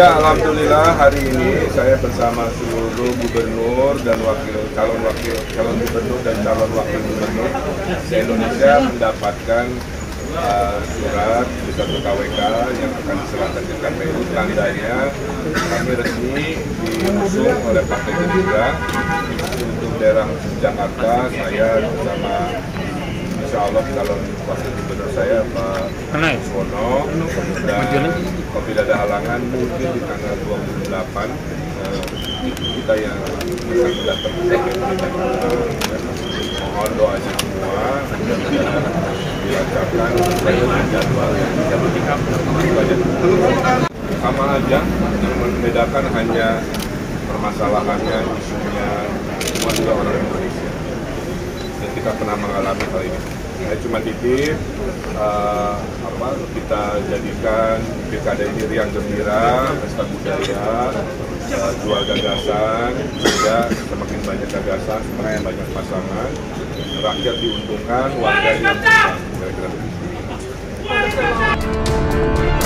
Ya, alhamdulillah hari ini saya bersama seluruh gubernur dan calon gubernur dan calon wakil gubernur se-Indonesia mendapatkan surat dari KWK yang akan diserahkan ke KPU. Tandanya kami resmi diusung oleh Partai Gerindra untuk daerah Jakarta. Saya bersama Insya Allah calon wakil gubernur saya Pak Suswono, dan apabila ada halangan mungkin di tanggal 28 kita yang sudah terpisah mohon doanya semua dilancarkan jadwal yang tidak berikap sama aja. Yang membedakan hanya permasalahannya, isunya, semua juga orang Indonesia dan kita pernah mengalami hal ini. Saya cuma titip kita jadikan pilkada ini riang gembira, pesta budaya, jual gagasan, sehingga semakin banyak gagasan, semakin banyak pasangan, rakyat diuntungkan, warga diuntungkan. Kira-kira begitu.